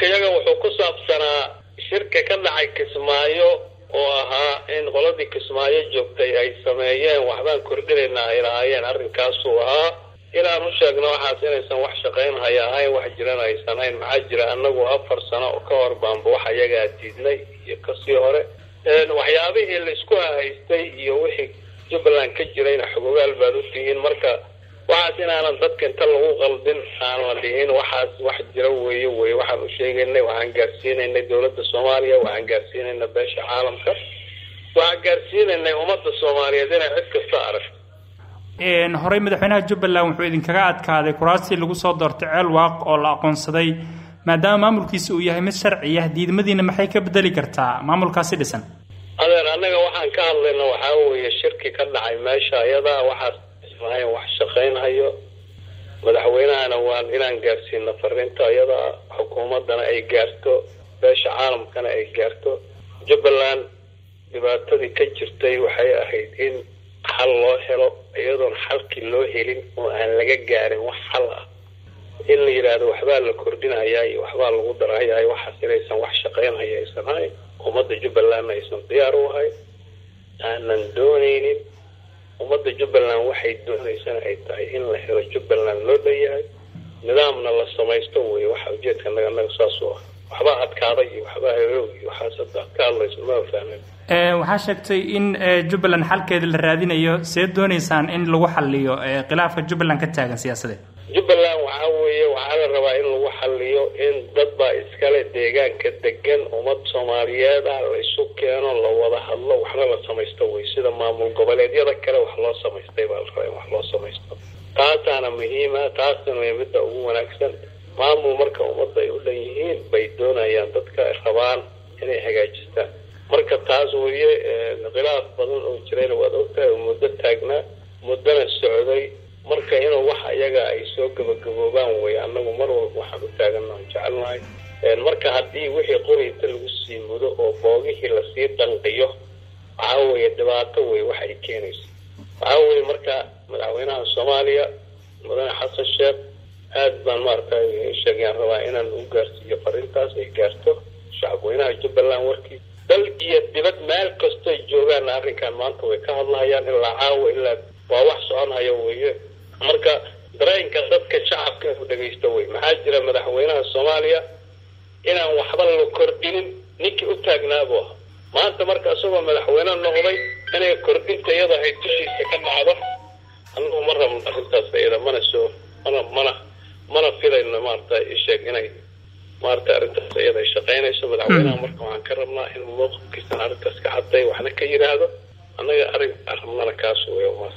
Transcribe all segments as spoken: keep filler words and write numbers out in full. hadalkayaga wuxuu ku saabsanaa shirka ka dhacay Kismaayo oo ahaa in qoladii Kismaayo joogtay ay sameeyeen waxbaan kordhinaynaa ilaayeen arrinkaas oo ahaa ilaa nu sheegno waxa inaysan wax shaqeyn hayahay wax jiraan ay sanayn maxaa jira anagu afar sano oo ka hor baanba wax ayaga diidnay iyo ka sii hore ee waxyaabihii la isku haystay iyo wixii Jubbaland ka jirayna xuquuqal baa u tihiin marka waxaan inaan dadka inta lagu qalbin aan wadiin waxaas wax jira weeye weeye waxaan u sheegaynay waxaan gaarsiinaynay dawladda Soomaaliya waxaan gaarsiinaynay beesha caalamka waxaan gaarsiinaynay ummadda Soomaaliyeed inay cid kasta aragto een horey madaxweynaha Jubbaland wuxuu idin kaga adkaaday kuraastii lagu soo doortay ceel waaq oo la aqoonsaday maadaama maamulkiisu uu yahay mid sharci ah diidmadiina maxay ka bedeli kartaa maamulkaasi dhisan adeer anaga waxaan ka hadlayna waxa weeye shirki ka dhacay meesha ayada waxaas waxay wax shaqeynayo madaxweynahana waan inaan gaarsiino farriinta ayada xukuumadana ay gaarto beesha caalamkana ay gaarto Jubbaland dhibaatadii ka jirtay waxay ahayd in xal loo helo iyadoo xalkii loo helin oo aan laga gaarin wax xal ah in la yiraahdo waxba la kordhinayaa iyo waxba lagu darayaa waxa siraysan wax shaqeynayo ay sameeyay ummadda Jubbaland ay isla diyaar u ahay aanan doonaynin ummadda Jubbaland waxay doonaysan ay tahay in la helo Jubbaland loo dhayahay nidaamna la samaysto way waxa ujeedka naga naga saaso waxba adkaaday waxba heerowii waxa saddex ka la isma fahmin ee waxa sheegtay in Jubbaland halkeeda la raadinayo see doonaysan in lagu xalliyo khilaafka Jubbaland ka taagan siyaasadeed Jubbaland waxa weeye waxa la rabaa in lagu xalliyo in dad baa iska leh deegaanka degan umad Soomaaliyeed ah oo isu keeno la wada hadlo waxna la samaysto way sida maamul goboleedyada kale wax loo samaystay baa la rabaa wax loo samaysto taasana muhiimada taasna way mid ugu wanaagsan maamul marka umad ay u leeyihiin bay doonayaan dadka rabaan inay hagaajistaan marka taas weeye khilaaf badan oo jiray wada oo tahay muddo taagna muddo socday marka inuu wax ayaga ay soo gabagaboobaan way anagu mar walba waxaan u taaganahay jecelahay een marka hadii wixii qoriyta lagu sii wado oo boogihii la sii danqiyo aaway dhibaato way wax ay keenaysaa aaway marka madaxweynaha Soomaaliya madaxweynaha Xasan Sheekh aad baan martay sheegay rabaa inaan u gaarsiyo farintaas ay gaarto shacabweynaha Jubbaland warkiisa dalkiya dibad meel kasta joogan arrinkan maanta way ka hadlayaan ilaa caawa ilaa waa wax soconayo weeye marka dareenka dadka shacabka u dhageysta way maxaa jira madaxweynaha Soomaaliya inaan waxba la kordhinin ninki u taagnaabo maanta marka asoo madaxweynaha noqday inay kordhinta iyada ay tushiisa ka dhacdo anuu mar rabno arrintaas ayada mana soo ana mana mana filayna maanta isheeg inay maanta arrintaas ayada shaqeynayso madaxweynaha marka waxaan ka rabnaa in muuqaalkiisa arrintaas ka hadlay waxna ka yiraahdo anaga arrin arrinna kaas weeyo waas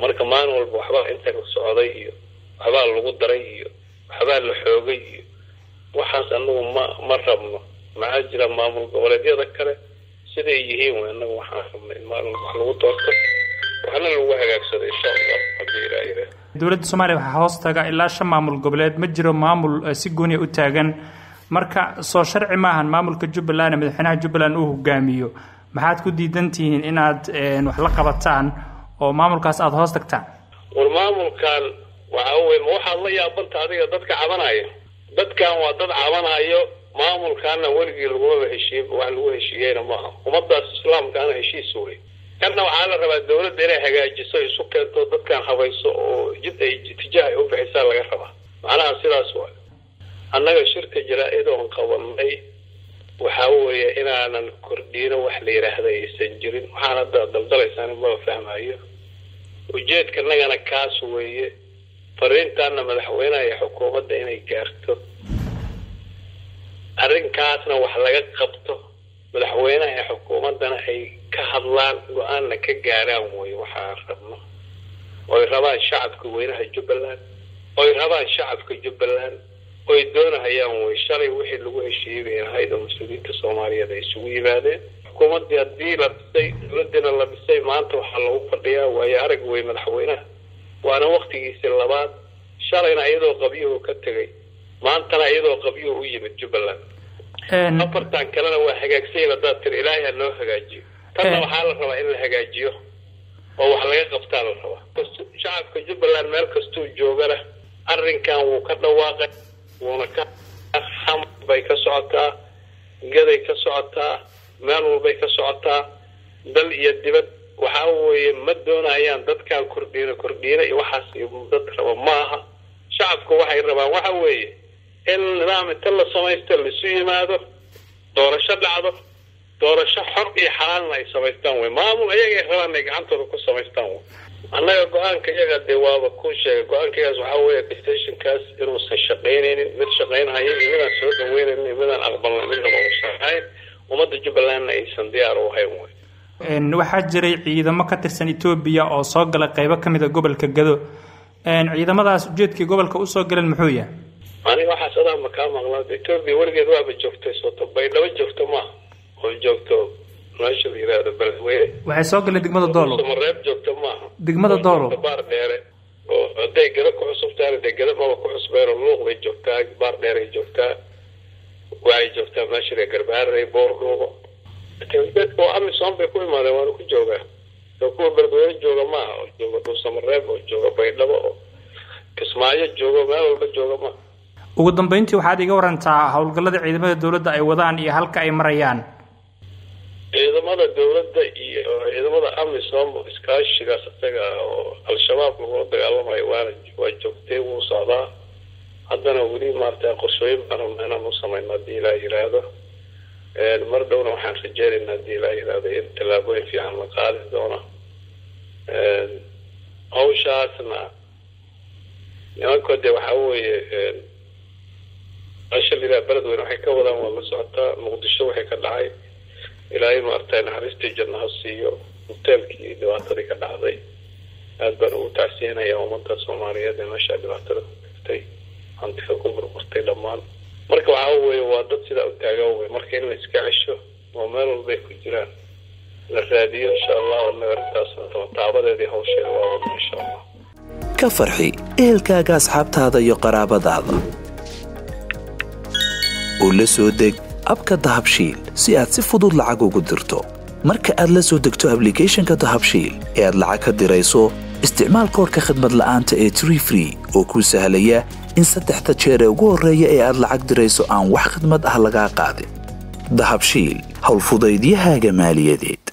marka maan walba waxba inta ku socday iyo waxba lagu daray iyo waxba la xoogay iyo waxaas anagu ma rabno maxaa jira maamul goboleedyada kale sida ay yihiin anagu waxaan rabnaa maamul wax lagu doorto waxna lagu hagaajsado insha Allah hadii raayira dawladda Soomaaliya waxa hoos taga ilaa shan maamul goboleed ma jiro maamul si gooni u taagan marka soo sharci maahan maamulka Jubbaland madaxweynaha Jubbaland uu hogaamiyo maxaad ku diidantihiin inaad wax la qabataan oo maamulkaas aad hoos tagtaan war maamulkan waxa weyn waxa la yaabanta adiga dadka cabanayo dadkan waa dad cabanayo maamulkan waligii lagu heshiiyay wax lagu heshiiyay maaha ummadda islaamka aan heshiis u leeyahay kana waxa la rabaa dawladda inay hagaajiso isu keento dadkan habayso oo jid ay tijaah u bixisa laga rabaa macnaha sidaas waa annaga shirka jaraa'idoo qabanay waxa weeye inaanan kordhiina wax la yiraahdo aysan jirin waxaana daldalaysan ma fahmayo ujeedka nagana kaas weeye fariintaana madaxweynaha iyo xukuumadda inay gaarto arrinkaasna wax laga qabto madaxweynaha iyo xukuumaddana ay ka hadlaan go'aanna ka gaaraan way waxaan rabno oo rabaan shacabka weynaha Jubbaland oo rabaan shacabka Jubbaland way doonahayaan way shalay wixii lagu heshiiyay hay'adda mas'uuliyiinta Soomaaliyeed ay isugu yimaadeen hukuumadii hadii la say ladina la bisay maanta waxa lagu fadhiyaa way arag way madaxweynaha waana waqtigiisa labaad shalayna iyadoo qabiyo ka tagay maanta iyadoo qabiyo u yimid Jubaland ee afartan kalena waa hagaagsan wadada tir Ilaahay ha loo hagaajiyo tan waxa la rabaa in la hagaajiyo oo wax laga qabtaa la rabaa shacabka Jubaland meel kasto joogana arrinkan uu ka dhawaaqay ونكا أخم بيك سعطة جديك سعطة مالو بيك سعطة دل يدبت وحاوي مدون أيام ضدك الكردين كردين يوحس يبضتها وماها شعبك وحي ربا وحاوي إن رام تلا سمايستر لسوي ماذا دور الشد عضف دور الشحر إحرام لي سمايستانوي ما مو أي إحرام لي عن طرق سمايستانوي أنا يقولان كذا الدواب كوش يقولان كذا زعوة بستيشن كاس إروس الشقينين مد شقين هاي من السود وين من الأقبال من الأقصى هاي ومد جبلان إنسان ديار وهاي مو. إن واحد جري إذا ما كتر سنتوبيا أو صاقل قيبة كم إذا قبل كجدو إن إذا ما ذا جد كقبل كأوصاقل المحوية. أنا واحد صدق مكان مغلق توبي ورجع ذوب الجفتس وطبيب لو الجفت ما هو الجفتو ناشل إلى البلوي. واحد صاقل دقمة الدولار. مريب جفت ما. دقمة الدولار. بار ديره، دقيرة كحصب تاني دقيرة ما بكحصب غير اللغة ويجوفتها بار ديره يجوفتها ويجوفتها ماشي لقربها ريبور لغة. تقولك هو أمي صام بيكون ما لوانو كجوجة، لو كون بردوين جوجة ما، جوجة توصل مريب وجوجة بعيد لبوا، كسماية جوجة ما ولا جوجة ما. وقدم بنتي وحادي جوران تاع هالقلة عندما الدولة دا أيوضان يهلك أي مريان. إذا ماذا الدولة إذا ماذا أمن صام إسكاش قصدك الشباب نقول ده الله ما يوارد وجبته وصادا عندنا ولي مرتاح قصيم أنا أنا مصمم نادي لا إرادة المرض دونه حن سجاري نادي لا إرادة أنت لا بوين في عمل قارس دونه أو شاسنا يعني كده وحوي أشل إلى بلد ونحكي ولا والله صعدة مقدسه وحكي العاي إلى ما أرتين حريستي جنها السيو متلكي دواتري كالعضي أدبروا تعسينا يوم أنت صوماليا دي ماشا دواتري كالعضي أنت فكبر مستي لمان مركو عاوي وادد سيدا أتاقاوي مركينو إسكاعشو ومالو البيكو جيران لفادي إن شاء الله والنغرتها سنة وطعبادة دي هوشي الواضح إن شاء الله كفرحي إلكاك أصحابت هذا يقرابة ضعضة ولسودك أبكى ذهب شيل سيأت سفودو العجو قدرته مركا أدلسو دكتو أبليكيشن كذهب شيل إير العجا دريسو استعمال كور كخدمة الآن تأي تري فري وكل سهلية إنسان تحت شيره وقول رأي إير العجا دريسو عن وح خدمة أهل قاعدة ذهب شيل هالفضايديها جمالية ديت.